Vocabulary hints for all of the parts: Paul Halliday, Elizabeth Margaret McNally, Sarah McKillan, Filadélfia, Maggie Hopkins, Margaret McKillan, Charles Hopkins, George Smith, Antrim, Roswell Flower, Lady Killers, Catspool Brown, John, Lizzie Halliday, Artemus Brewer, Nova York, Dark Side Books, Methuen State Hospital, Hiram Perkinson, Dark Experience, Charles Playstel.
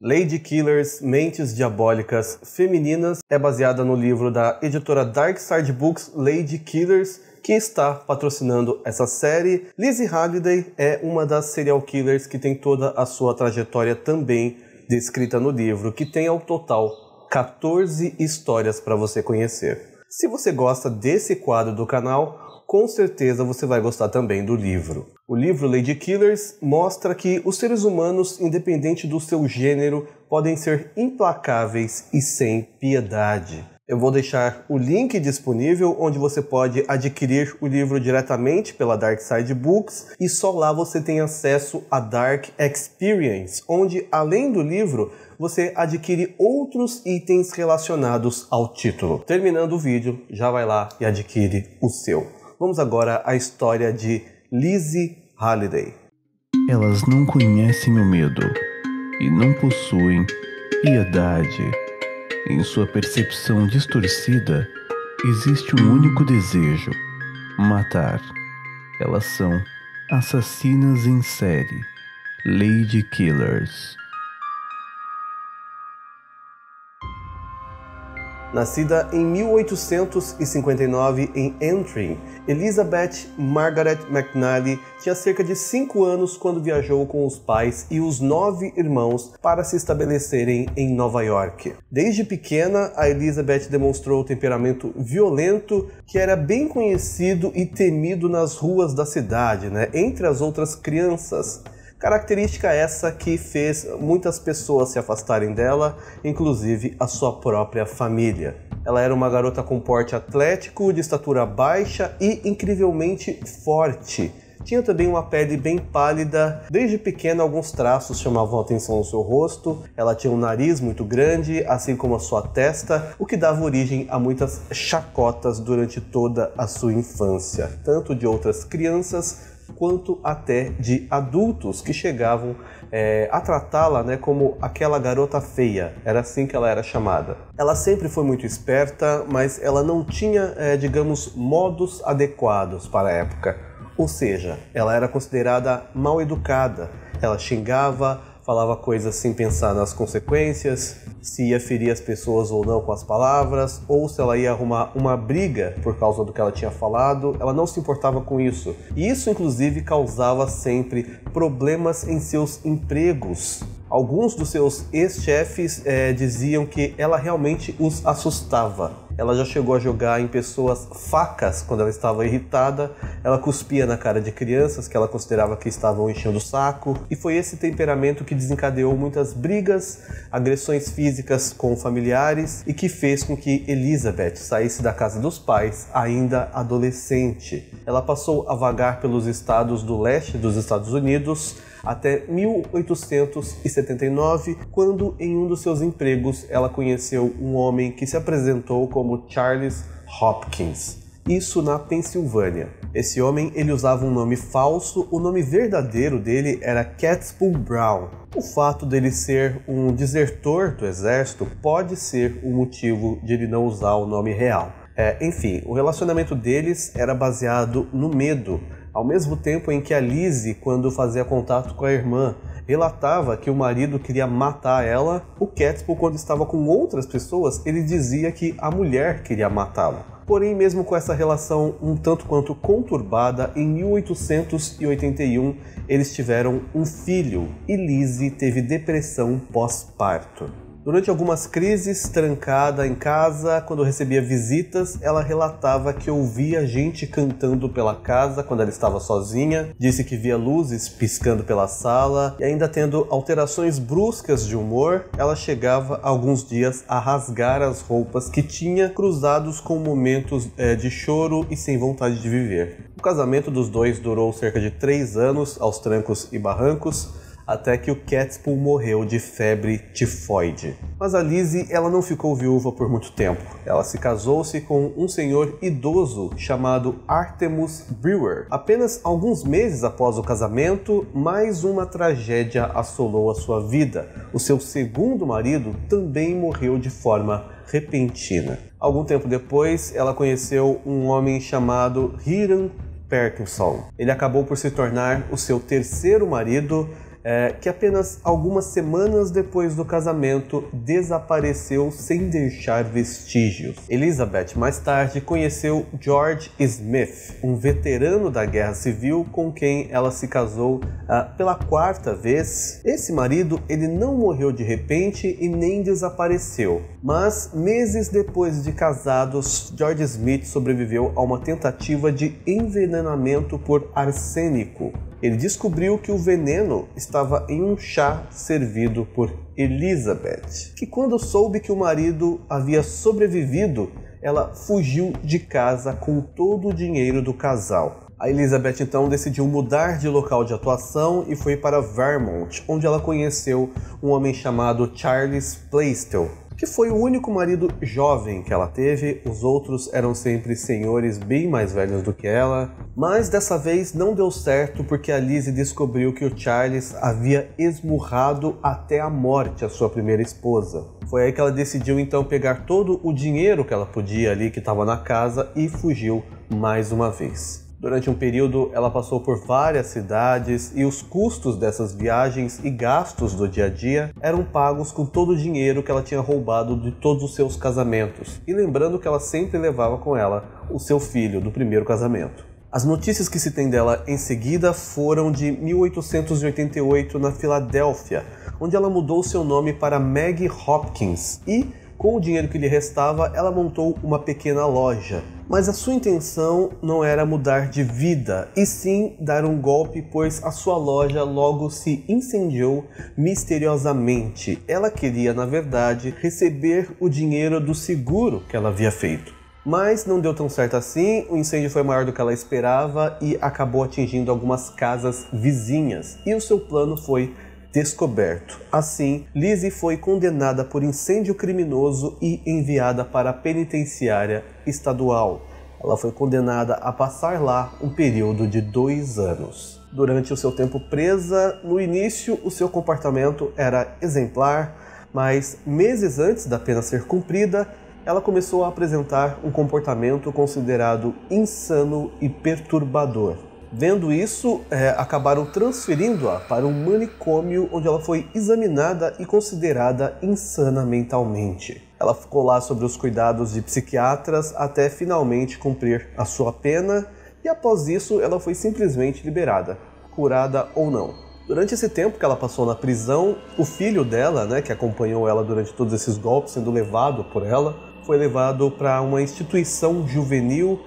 Lady Killers, Mentes Diabólicas Femininas é baseada no livro da editora Dark Side Books, Lady Killers, que está patrocinando essa série. Lizzie Halliday é uma das serial killers que tem toda a sua trajetória também descrita no livro, que tem ao total 14 histórias para você conhecer. Se você gosta desse quadro do canal, com certeza você vai gostar também do livro. O livro Lady Killers mostra que os seres humanos, independente do seu gênero, podem ser implacáveis e sem piedade. Eu vou deixar o link disponível onde você pode adquirir o livro diretamente pela Dark Side Books, e só lá você tem acesso a Dark Experience, onde além do livro você adquire outros itens relacionados ao título. Terminando o vídeo, já vai lá e adquire o seu. Vamos agora à história de Lizzie Halliday. Elas não conhecem o medo e não possuem piedade. Em sua percepção distorcida, existe um único desejo: matar. Elas são assassinas em série, Lady Killers. Nascida em 1859 em Antrim, Elizabeth Margaret McNally tinha cerca de 5 anos quando viajou com os pais e os 9 irmãos para se estabelecerem em Nova York. Desde pequena, a Elizabeth demonstrou um temperamento violento que era bem conhecido e temido nas ruas da cidade, entre as outras crianças. Característica essa que fez muitas pessoas se afastarem dela, inclusive a sua própria família. Ela era uma garota com porte atlético, de estatura baixa e incrivelmente forte. Tinha também uma pele bem pálida. Desde pequena, alguns traços chamavam a atenção no seu rosto. Ela tinha um nariz muito grande, assim como a sua testa, o que dava origem a muitas chacotas durante toda a sua infância, tanto de outras crianças quanto até de adultos que chegavam a tratá-la como aquela garota feia. Era assim que ela era chamada. Ela sempre foi muito esperta, mas ela não tinha, digamos, modos adequados para a época. Ou seja, ela era considerada mal educada. Ela xingava, falava coisas sem pensar nas consequências, se ia ferir as pessoas ou não com as palavras, ou se ela ia arrumar uma briga por causa do que ela tinha falado. Ela não se importava com isso. E isso, inclusive, causava sempre problemas em seus empregos. Alguns dos seus ex-chefes diziam que ela realmente os assustava. Ela já chegou a jogar em pessoas facas quando ela estava irritada. Ela cuspia na cara de crianças que ela considerava que estavam enchendo o saco. E foi esse temperamento que desencadeou muitas brigas, agressões físicas com familiares e que fez com que Elizabeth saísse da casa dos pais ainda adolescente. Ela passou a vagar pelos estados do leste dos Estados Unidos até 1879, quando em um dos seus empregos ela conheceu um homem que se apresentou como Charles Hopkins, isso na Pensilvânia. Esse homem, ele usava um nome falso. O nome verdadeiro dele era Catspool Brown. O fato dele ser um desertor do exército pode ser o motivo de ele não usar o nome real. Enfim, o relacionamento deles era baseado no medo, ao mesmo tempo em que a Lizzie, quando fazia contato com a irmã, relatava que o marido queria matar ela, o Catspool, quando estava com outras pessoas, ele dizia que a mulher queria matá-lo. Porém, mesmo com essa relação um tanto quanto conturbada, em 1881 eles tiveram um filho e Lizzie teve depressão pós-parto. Durante algumas crises, trancada em casa, quando recebia visitas, ela relatava que ouvia gente cantando pela casa quando ela estava sozinha, disse que via luzes piscando pela sala, e ainda tendo alterações bruscas de humor, ela chegava alguns dias a rasgar as roupas que tinha, cruzados com momentos de choro e sem vontade de viver. O casamento dos dois durou cerca de 3 anos, aos trancos e barrancos, até que o Catspool morreu de febre tifoide. Mas a Lizzie, ela não ficou viúva por muito tempo. Ela se casou-se com um senhor idoso chamado Artemus Brewer. Apenas alguns meses após o casamento, mais uma tragédia assolou a sua vida. O seu segundo marido também morreu de forma repentina. Algum tempo depois, ela conheceu um homem chamado Hiram Perkinson. Ele acabou por se tornar o seu terceiro marido. que apenas algumas semanas depois do casamento desapareceu sem deixar vestígios. Elizabeth mais tarde conheceu George Smith, um veterano da Guerra Civil com quem ela se casou pela quarta vez. Esse marido, ele não morreu de repente e nem desapareceu, mas meses depois de casados, George Smith sobreviveu a uma tentativa de envenenamento por arsênico. Ele descobriu que o veneno estava em um chá servido por Elizabeth, que quando soube que o marido havia sobrevivido, ela fugiu de casa com todo o dinheiro do casal. A Elizabeth então decidiu mudar de local de atuação e foi para Vermont, onde ela conheceu um homem chamado Charles Playstel, que foi o único marido jovem que ela teve. Os outros eram sempre senhores bem mais velhos do que ela. Mas dessa vez não deu certo, porque a Lizzie descobriu que o Charles havia esmurrado até a morte a sua primeira esposa. Foi aí que ela decidiu então pegar todo o dinheiro que ela podia ali, que estava na casa, e fugiu mais uma vez. Durante um período, ela passou por várias cidades e os custos dessas viagens e gastos do dia a dia eram pagos com todo o dinheiro que ela tinha roubado de todos os seus casamentos. E lembrando que ela sempre levava com ela o seu filho do primeiro casamento. As notícias que se tem dela em seguida foram de 1888 na Filadélfia, onde ela mudou seu nome para Maggie Hopkins e, com o dinheiro que lhe restava, ela montou uma pequena loja. Mas a sua intenção não era mudar de vida, e sim dar um golpe, pois a sua loja logo se incendiou misteriosamente. Ela queria, na verdade, receber o dinheiro do seguro que ela havia feito. Mas não deu tão certo assim, o incêndio foi maior do que ela esperava e acabou atingindo algumas casas vizinhas, e o seu plano foi descoberto. Assim, Lizzie foi condenada por incêndio criminoso e enviada para a penitenciária estadual. Ela foi condenada a passar lá um período de 2 anos. Durante o seu tempo presa, no início o seu comportamento era exemplar, mas meses antes da pena ser cumprida, ela começou a apresentar um comportamento considerado insano e perturbador. Vendo isso, acabaram transferindo-a para um manicômio, onde ela foi examinada e considerada insana mentalmente. Ela ficou lá sob os cuidados de psiquiatras até finalmente cumprir a sua pena, e após isso ela foi simplesmente liberada, curada ou não. Durante esse tempo que ela passou na prisão, o filho dela, que acompanhou ela durante todos esses golpes, sendo levado por ela, foi levado para uma instituição juvenil.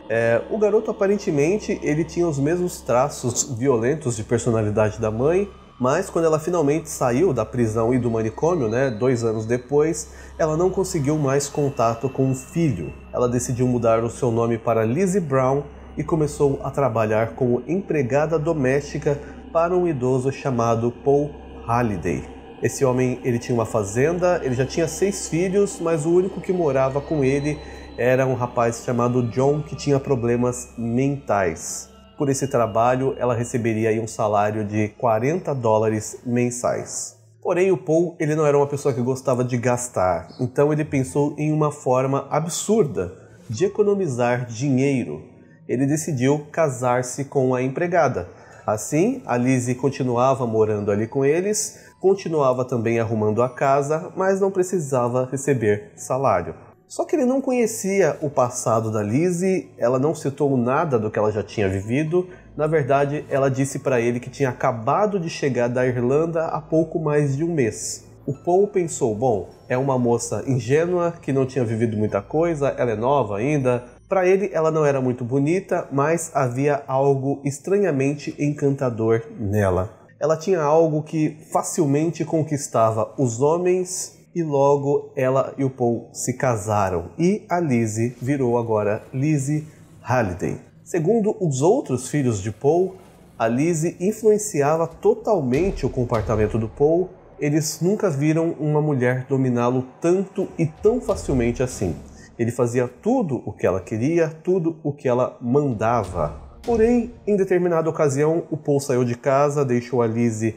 O garoto, aparentemente, ele tinha os mesmos traços violentos de personalidade da mãe, mas quando ela finalmente saiu da prisão e do manicômio, 2 anos depois, ela não conseguiu mais contato com o filho. Ela decidiu mudar o seu nome para Lizzie Brown e começou a trabalhar como empregada doméstica para um idoso chamado Paul Halliday. Esse homem, ele tinha uma fazenda, ele já tinha 6 filhos, mas o único que morava com ele era um rapaz chamado John, que tinha problemas mentais. Por esse trabalho, ela receberia aí um salário de $40 mensais. Porém, o Paul, ele não era uma pessoa que gostava de gastar, então ele pensou em uma forma absurda de economizar dinheiro. Ele decidiu casar-se com a empregada. Assim, a Lizzie continuava morando ali com eles, continuava também arrumando a casa, mas não precisava receber salário. Só que ele não conhecia o passado da Lizzie, ela não citou nada do que ela já tinha vivido. Na verdade, ela disse para ele que tinha acabado de chegar da Irlanda há pouco mais de um mês. O Paul pensou, bom, é uma moça ingênua, que não tinha vivido muita coisa, ela é nova ainda. Para ele, ela não era muito bonita, mas havia algo estranhamente encantador nela. Ela tinha algo que facilmente conquistava os homens, e logo ela e o Paul se casaram. E a Lizzie virou agora Lizzie Halliday. Segundo os outros filhos de Paul, a Lizzie influenciava totalmente o comportamento do Paul. Eles nunca viram uma mulher dominá-lo tanto e tão facilmente assim. Ele fazia tudo o que ela queria, tudo o que ela mandava. Porém, em determinada ocasião, o Paul saiu de casa, deixou a Lizzie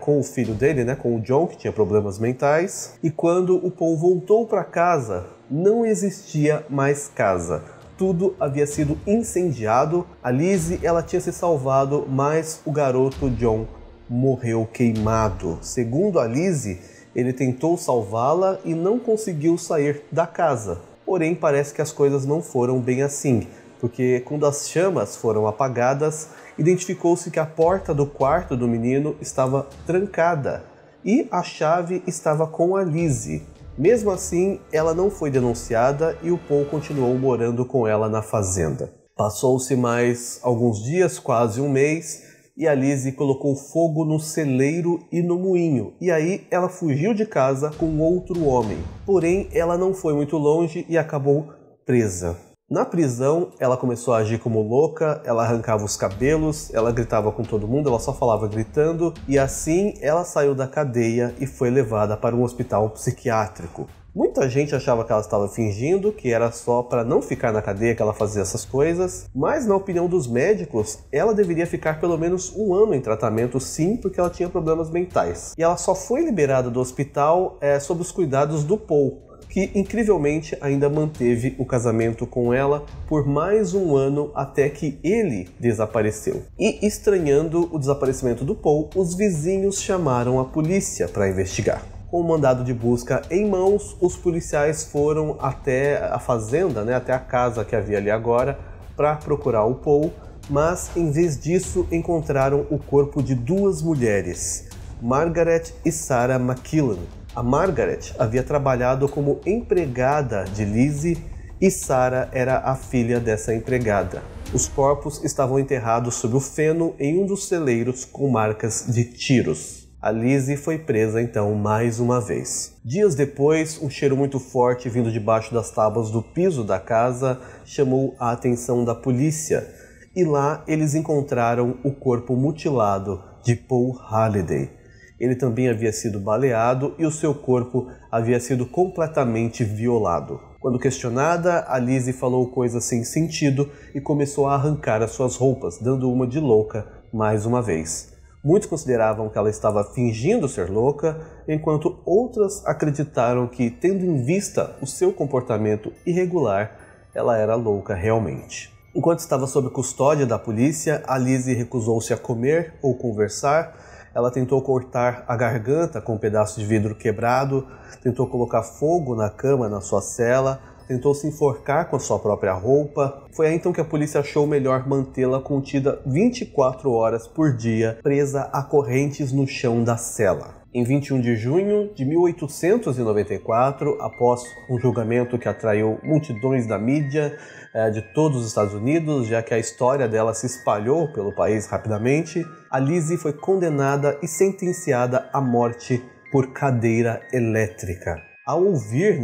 com o filho dele, com o John, que tinha problemas mentais. E quando o Paul voltou para casa, não existia mais casa. Tudo havia sido incendiado. A Lizzie, ela tinha se salvado, mas o garoto John morreu queimado. Segundo a Lizzie, ele tentou salvá-la e não conseguiu sair da casa. Porém, parece que as coisas não foram bem assim, porque quando as chamas foram apagadas, identificou-se que a porta do quarto do menino estava trancada e a chave estava com a Lizzie. Mesmo assim, ela não foi denunciada e o Paul continuou morando com ela na fazenda. Passou-se mais alguns dias, quase um mês, e a Lizzie colocou fogo no celeiro e no moinho, e aí ela fugiu de casa com outro homem. Porém, ela não foi muito longe e acabou presa. Na prisão, ela começou a agir como louca, ela arrancava os cabelos, ela gritava com todo mundo, ela só falava gritando, e assim ela saiu da cadeia e foi levada para um hospital psiquiátrico. Muita gente achava que ela estava fingindo, que era só para não ficar na cadeia que ela fazia essas coisas, mas na opinião dos médicos, ela deveria ficar pelo menos um ano em tratamento sim, porque ela tinha problemas mentais. E ela só foi liberada do hospital sob os cuidados do Paul, que incrivelmente ainda manteve o casamento com ela por mais um ano até que ele desapareceu. E estranhando o desaparecimento do Paul, os vizinhos chamaram a polícia para investigar. Com o mandado de busca em mãos, os policiais foram até a fazenda, até a casa que havia ali agora, para procurar o Paul, mas em vez disso encontraram o corpo de duas mulheres, Margaret e Sarah McKillan. A Margaret havia trabalhado como empregada de Lizzie e Sarah era a filha dessa empregada. Os corpos estavam enterrados sob o feno em um dos celeiros com marcas de tiros. A Lizzie foi presa então mais uma vez. Dias depois, um cheiro muito forte vindo debaixo das tábuas do piso da casa chamou a atenção da polícia e lá eles encontraram o corpo mutilado de Paul Halliday. Ele também havia sido baleado e o seu corpo havia sido completamente violado. Quando questionada, a Lizzie falou coisas sem sentido e começou a arrancar as suas roupas, dando uma de louca mais uma vez. Muitos consideravam que ela estava fingindo ser louca, enquanto outras acreditaram que, tendo em vista o seu comportamento irregular, ela era louca realmente. Enquanto estava sob custódia da polícia, a Lizzie recusou-se a comer ou conversar. Ela tentou cortar a garganta com um pedaço de vidro quebrado, tentou colocar fogo na cama na sua cela, tentou se enforcar com a sua própria roupa. Foi aí então que a polícia achou melhor mantê-la contida 24 horas por dia, presa a correntes no chão da cela. Em 21 de junho de 1894, após um julgamento que atraiu multidões da mídia de todos os Estados Unidos, já que a história dela se espalhou pelo país rapidamente, a Lizzie foi condenada e sentenciada à morte por cadeira elétrica. Ao ouvir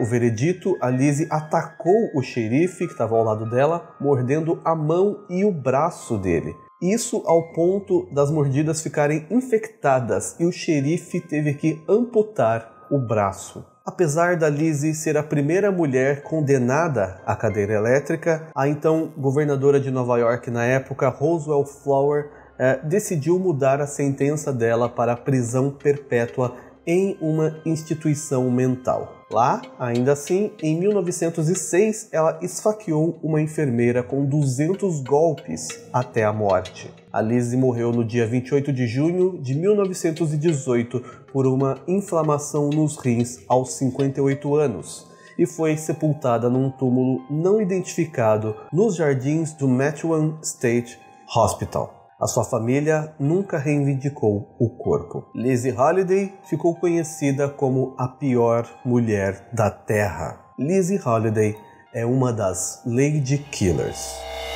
o veredito, a Lizzie atacou o xerife que estava ao lado dela, mordendo a mão e o braço dele. Isso ao ponto das mordidas ficarem infectadas e o xerife teve que amputar o braço. Apesar da Lizzie ser a primeira mulher condenada à cadeira elétrica, a então governadora de Nova York na época, Roswell Flower, decidiu mudar a sentença dela para a prisão perpétua em uma instituição mental. Lá, ainda assim, em 1906, ela esfaqueou uma enfermeira com 200 golpes até a morte. A Lizzie morreu no dia 28 de junho de 1918 por uma inflamação nos rins aos 58 anos e foi sepultada num túmulo não identificado nos jardins do Methuen State Hospital. A sua família nunca reivindicou o corpo. Lizzie Halliday ficou conhecida como a pior mulher da Terra. Lizzie Halliday é uma das Lady Killers.